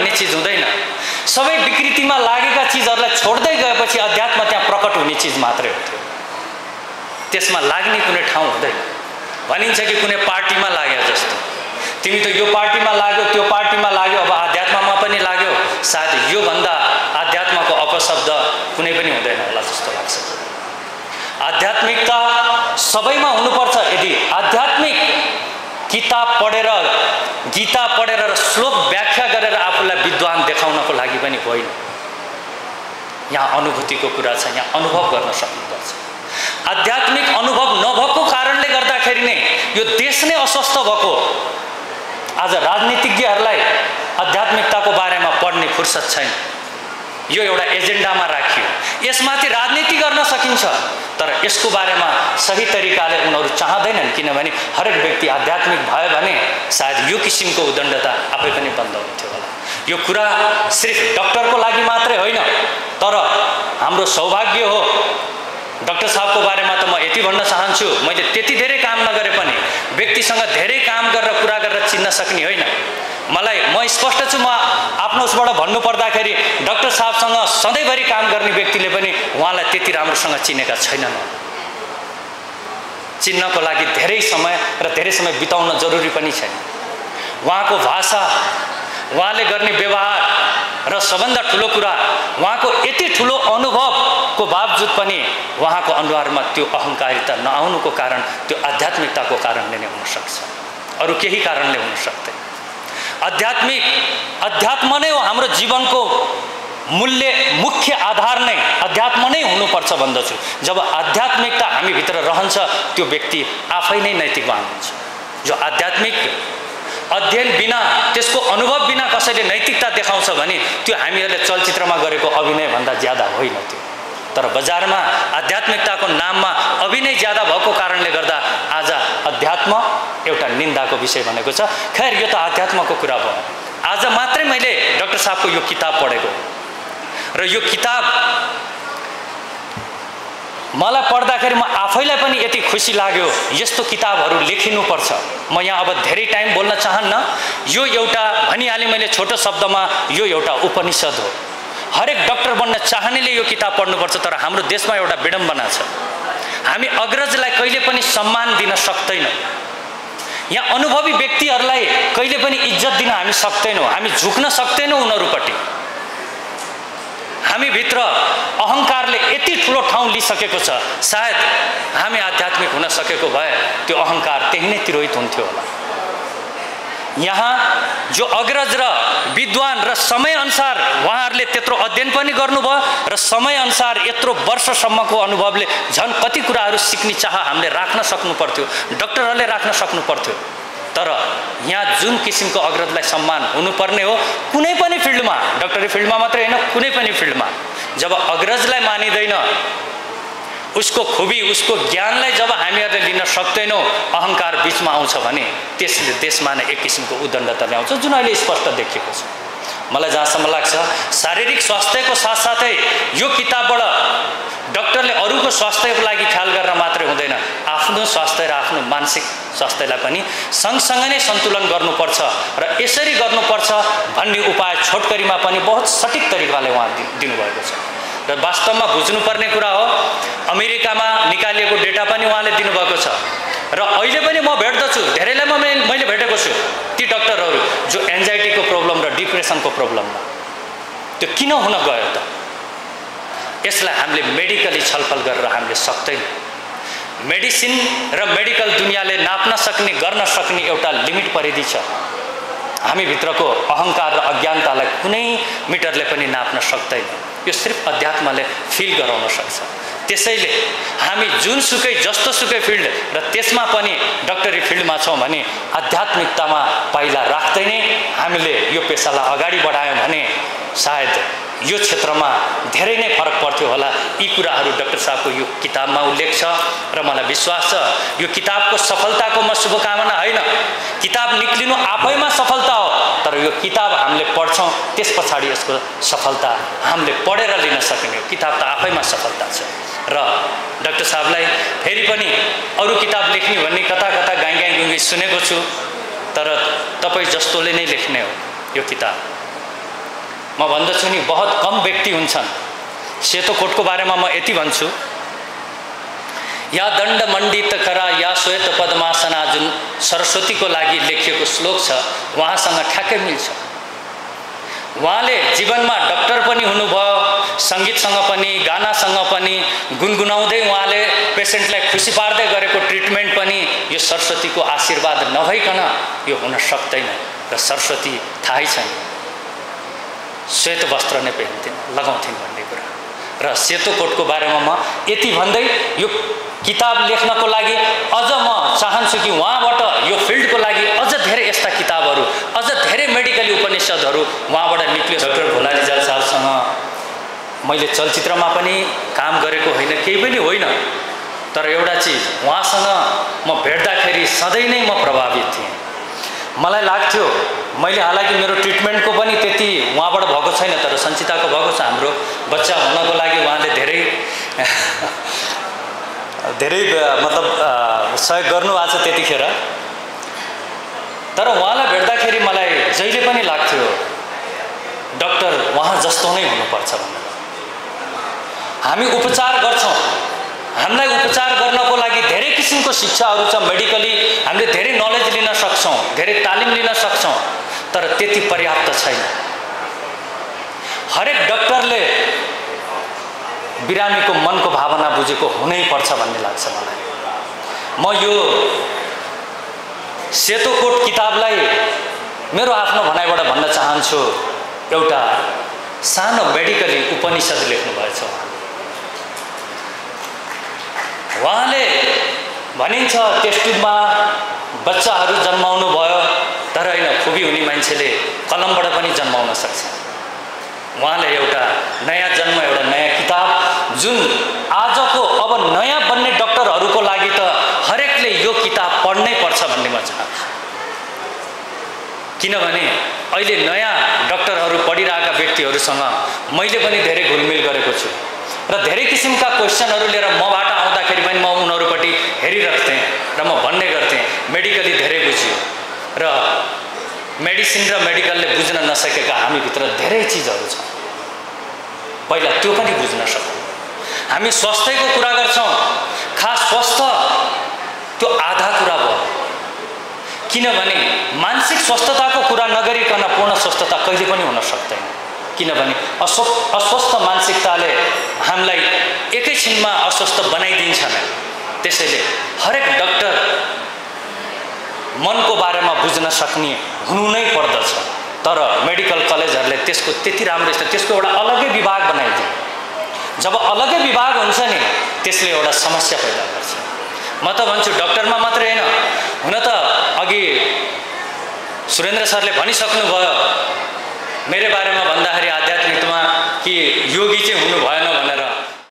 भन्ने चीज हुँदैन। सबै विकृतिमा लागेका चीजहरुलाई छोड्दै गएपछि अध्यात्म त्यहाँ प्रकट हुने चीज मात्रै हो। त्यसमा लाग्ने कुनै ठाउँ हुँदैन। भनिन्छ कि कुनै पार्टीमा लाग्यो जस्तो, तिमी त यो पार्टीमा लाग्यो त्यो पार्टीमा लाग्यो अब आध्यात्ममा पनि लाग्यो, सायद यो भन्दा आध्यात्मको अपशब्द कुनै पनि हुँदैन होला जस्तो लाग्छ। आध्यात्मिकता सबैमा हुनुपर्छ। यदि आध्यात्मिक किताब पढेर गीता पढेर र श्लोक व्याख्या गरेर आफूलाई विद्वान देखाउनको लागि पनि होइन। यहाँ अनुभूतिको कुरा छ, यहाँ अनुभव गर्न सक्नुपर्छ। आध्यात्मिक अनुभव नभएको कारणले गर्दाखेरि नै यो देश नै अस्वस्थ भएको। आज राजनीतिज्ञहरूलाई आध्यात्मिकताको बारेमा पढ्ने फुर्सद छैन। यो एउटा एजेन्डामा राखियो, यसमाथि राजनीति गर्न सकिन्छ तर यसको बारेमा सही तरिकाले उनीहरू चाहँदैनन्, किनभने हरेक व्यक्ति आध्यात्मिक भयो भने सायद यो किसिमको उद्दण्डता आफै पनि बन्द हुन्थ्यो होला। यो कुरा सिर्फ डाक्टरको लागि मात्रै होइन, तर हाम्रो सौभाग्य हो। डाक्टर साहबको बारेमा त म यति भन्न चाहन्छु, मैले त्यति धेरै काम नगरे पनि व्यक्तिसँग धेरै काम गरेर कुरा गरेर चिन्न सक्ने होइन। मलाई म स्पष्ट छु, म आफ्नो उसबाट भन्नुपर्दाखेरि डाक्टर साहबसँग सधैँभरि काम गर्ने व्यक्तिले पनि उहाँलाई त्यति राम्रोसँग चिनेका छैनन्। चिन्नको लागि धेरै समय बिताउन जरुरी पनि छैन। उहाँको भाषा, उहाँले गर्ने व्यवहार र सबभन्दा ठुलो कुरा उहाँको यति ठुलो अनुभवको बावजुद पनि उहाँको अनुहारमा त्यो अहङ्कारिता नआउनुको कारण त्यो आध्यात्मिकताको कारणले नै हुनसक्छ, अरू केही कारणले हुन सक्दैन। अध्यात्म नै हो हाम्रो जीवनको मूल्य, मुख्य आधार नै अध्यात्म नै हुनुपर्छ भन्दछु। जब आध्यात्मिकता हामीभित्र रहन्छ त्यो व्यक्ति आफै नै नैतिकवान हुन्छ। जो आध्यात्मिक अध्ययन बिना, त्यसको अनुभव बिना कसैले नैतिकता देखाउँछ भने त्यो हामीहरूले चलचित्रमा गरेको अभिनयभन्दा ज्यादा होइन त्यो। तर बजारमा आध्यात्मिकताको नाममा अभिनय ज्यादा भएको कारणले गर्दा आज अध्यात्म एउटा निन्दाको विषय भनेको छ। खैर, यो त आध्यात्मको कुरा भयो। आज मात्रै मैले डाक्टर साहबको यो किताब पढेको र यो किताब मलाई पढ्दाखेरि म आफैलाई पनि यति खुसी लाग्यो, यस्तो किताबहरू लेखिनुपर्छ। म यहाँ अब धेरै टाइम बोल्न चाहन्न। यो एउटा भनिहालेँ मैले छोटो शब्दमा, यो एउटा उपनिषद हो। हरेक डाक्टर बन्न चाहनेले यो किताब पढ्नुपर्छ। तर हाम्रो देशमा एउटा विडम्बना छ, हामी अग्रजलाई कहिले पनि सम्मान दिन सक्दैनौँ, यहाँ अनुभवी व्यक्तिहरूलाई कहिले पनि इज्जत दिन हामी सक्दैनौँ, हामी झुक्न सक्दैनौँ उनीहरूपट्टि। हामीभित्र अहङ्कारले यति ठुलो ठाउँ लिइसकेको छ, सायद हामी आध्यात्मिक हुन सकेको भए त्यो अहङ्कार त्यही नै तिरोहित हुन्थ्यो होला। यहाँ जो अग्रज र विद्वान र समयअनुसार उहाँहरूले त्यत्रो अध्ययन पनि गर्नुभयो र समयअनुसार यत्रो वर्षसम्मको अनुभवले झन् कति कुराहरू सिक्ने चाह हामीले राख्न सक्नु पर्थ्यो, डाक्टरहरूले राख्न सक्नु पर्थ्यो। तर यहाँ जुन किसिमको अग्रजलाई सम्मान हुनुपर्ने हो, कुनै पनि फिल्डमा, डाक्टरी फिल्डमा मात्रै होइन, कुनै पनि फिल्डमा जब अग्रजलाई मानिँदैन, उसको खुबी, उसको ज्ञानलाई जब हामीहरूले लिन सक्दैनौँ, अहङ्कार बिचमा आउँछ भने त्यसले देशमा नै एक किसिमको उद्दण्डता ल्याउँछ, जुन अहिले स्पष्ट देखिएको छ। मलाई जहाँसम्म लाग्छ शारीरिक स्वास्थ्यको साथसाथै यो किताबबाट डाक्टरले अरूको स्वास्थ्यको लागि ख्याल गर्न मात्रै हुँदैन, आफ्नो स्वास्थ्य र आफ्नो मानसिक स्वास्थ्यलाई पनि सँगसँगै नै सन्तुलन गर्नुपर्छ र यसरी गर्नुपर्छ भन्ने उपाय छोटकरीमा पनि बहुत सठिक तरिकाले उहाँ दिनुभएको छ। र वास्तवमा बुझ्नुपर्ने कुरा हो, अमेरिकामा निकालिएको डेटा पनि उहाँले दिनुभएको छ। र अहिले पनि म भेट्दछु, धेरैलाई मैले भेटेको छु ती डाक्टरहरू जो एन्जाइटीको प्रब्लम र डिप्रेसनको प्रब्लममा। त्यो किन हुन गयो त? यसलाई हामीले मेडिकली छलफल गरेर हामीले सक्दैन। मेडिसिन र मेडिकल दुनियाँले नाप्न सक्ने, गर्न सक्ने एउटा लिमिट परिधि छ। हामीभित्रको अहङ्कार र अज्ञानतालाई कुनै मिटरले पनि नाप्न सक्दैन। यो सिर्फ अध्यात्मले फिल गराउन सक्छ। त्यसैले हामी जुनसुकै जस्तोसुकै फिल्ड र त्यसमा पनि डाक्टरी फिल्डमा छौँ भने आध्यात्मिकतामा पाइला राख्दै नै हामीले यो पेसालाई अगाडि बढायौँ भने सायद यो क्षेत्रमा धेरै नै फरक पर्थ्यो होला। यी कुराहरू डाक्टर साहबको यो किताबमा उल्लेख छ र मलाई विश्वास छ यो किताबको सफलताको म शुभकामना होइन, किताब निक्लिनु आफैमा सफलता हो, तर यो किताब हामीले पढ्छौँ त्यस पछाडि यसको सफलता हामीले पढेर लिन सकिने हो। किताब त आफैमा सफलता छ। र डाक्टर साहबलाई फेरि पनि अरू किताब लेख्ने भन्ने कथा कथा गाई सुनेको छु, तर तपाईँ जस्तोले नै लेख्ने हो यो किताब। म भन्दछु नि बहुत कम व्यक्ति हुन्छन् सेतोकोटको बारेमा म यति भन्छु। या दण्ड मण्डित करा या श्वेत पद्मासना जुन सरस्वतीको लागि लेखिएको श्लोक छ उहाँसँग ठ्याक्कै मिल्छ। उहाँले जीवनमा डाक्टर पनि हुनुभयो, संगीतसँग पनि गानासँग पनि गुनगुनाउँदै उहाँले पेसेन्टलाई खुसी पार्दै गरेको ट्रिटमेन्ट पनि यो सरस्वतीको आशीर्वाद नभइकन यो हुन सक्दैन र सरस्वती थाहै छैन। श्वेत वस्त्र नै पहन्थिन् लगाउँथिन् भन्ने कुरा र सेतोकोटको बारेमा म यति भन्दै यो किताब लेख्नको लागि अझ म चाहन्छु कि उहाँबाट यो फिल्डको लागि अझ धेरै यस्ता किताबहरू अझ धेरै मेडिकली उपनिषद्हरू उहाँबाट निक्लियो। डाक्टर भोलाजी जाल साहबसँग मैले चलचित्रमा पनि काम गरेको होइन, केही पनि होइन, तर एउटा चिज उहाँसँग म भेट्दाखेरि सधैँ नै म प्रभावित थिएँ। मलाई लाग्थ्यो मैले हालाकि मेरो ट्रिटमेन्टको पनि त्यति उहाँबाट भएको छैन तर सञ्चिताको भएको छ। हाम्रो बच्चा हुनको लागि उहाँले धेरै धेरै मतलब सहयोग गर्नुभएको छ त्यतिखेर। तर उहाँलाई भेट्दाखेरि मलाई जहिले पनि लाग्थ्यो डाक्टर उहाँ जस्तो नै हुनुपर्छ भनेर। हामी उपचार गर्छौँ, हामीलाई उपचार गर्नको लागि धेरै किसिमको शिक्षाहरू छ, मेडिकली हामीले धेरै नलेज लिन सक्छौँ, धेरै तालिम लिन सक्छौँ, तर त्यति पर्याप्त छैन। हरेक डाक्टरले बिरामीको मनको भावना बुझेको हुनैपर्छ भन्ने लाग्छ मलाई। म यो सेतोकोट किताबलाई मेरो आफ्नो भनाइबाट भन्न चाहन्छु, एउटा सानो मेडिकली उपनिषद लेख्नुभएछ। उहाँले भनिन्छ टेस्टमा बच्चाहरू जन्माउनु भयो तर होइन खुबी हुने मान्छेले कलमबाट पनि जन्माउन सक्छ। उहाँले एउटा नयाँ जन्म, एउटा नयाँ किताब जुन आजको अब नयाँ बन्ने डक्टरहरूको लागि त हरेकले यो किताब पढ्नै पर्छ भन्ने म चाहन्छु। किनभने अहिले नयाँ डक्टरहरू पढिरहेका व्यक्तिहरूसँग मैले पनि धेरै घुलमिल गरेको छु र धेरै किसिमका क्वेसनहरू लिएर मबाट आउँदाखेरि पनि म उनीहरूपट्टि हेरिराख्थेँ र म भन्ने गर्थेँ मेडिकली धेरै बुझ्यो र मेडिसिन र मेडिकलले बुझ्न नसकेका हामीभित्र धेरै चिजहरू छ, पहिला त्यो पनि बुझ्न सकौँ। हामी स्वास्थ्यको कुरा गर्छौँ, खास स्वास्थ्य त्यो आधा कुरा भयो, किनभने मानसिक स्वस्थताको कुरा नगरिकन पूर्ण स्वस्थता कहिले पनि हुन सक्दैन। किनभने अस्वस्थ मानसिकताले हामीलाई एकैछिनमा अस्वस्थ बनाइदिन्छ नै। त्यसैले हरेक डाक्टर मनको बारेमा बुझ्न सक्ने हुनु नै पर्दछ, तर मेडिकल कलेजहरूले त्यसको त्यति राम्रो छ, त्यसको एउटा अलग्गै विभाग बनाइदियो। जब अलग्गै विभाग हुन्छ नि त्यसले एउटा समस्या पैदा गर्छ। म त भन्छु डाक्टरमा मात्रै होइन, हुन त अघि सुरेन्द्र सरले भनिसक्नुभयो मेरो बारेमा भन्दाखेरि आध्यात्मिकमा कि योगी चाहिँ हुनु भएन